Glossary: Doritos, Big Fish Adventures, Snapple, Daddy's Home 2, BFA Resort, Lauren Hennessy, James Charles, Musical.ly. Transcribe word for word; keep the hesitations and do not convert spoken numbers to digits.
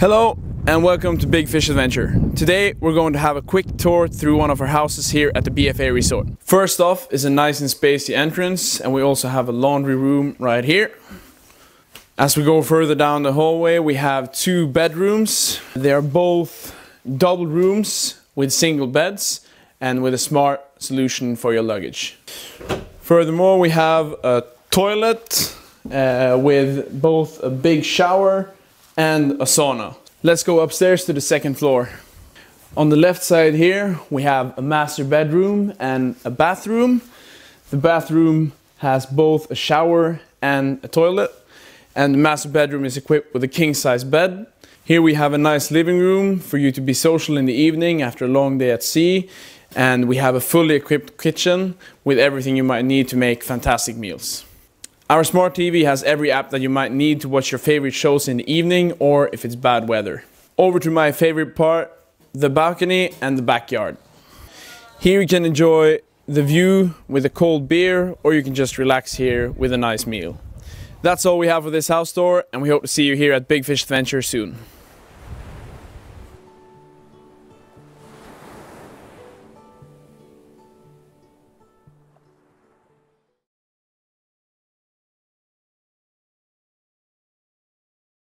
Hello and welcome to Big Fish Adventure. Today we're going to have a quick tour through one of our houses here at the B F A Resort. First off is a nice and spacey entrance, and we also have a laundry room right here. As we go further down the hallway we have two bedrooms. They are both double rooms with single beds and with a smart solution for your luggage. Furthermore, we have a toilet uh, with both a big shower and a sauna. Let's go upstairs to the second floor. On the left side here we have a master bedroom and a bathroom. The bathroom has both a shower and a toilet, and the master bedroom is equipped with a king-size bed. Here we have a nice living room for you to be social in the evening after a long day at sea, and we have a fully equipped kitchen with everything you might need to make fantastic meals. Our smart T V has every app that you might need to watch your favorite shows in the evening or if it's bad weather. Over to my favorite part, the balcony and the backyard. Here you can enjoy the view with a cold beer, or you can just relax here with a nice meal. That's all we have for this house tour, and we hope to see you here at Big Fish Adventure soon.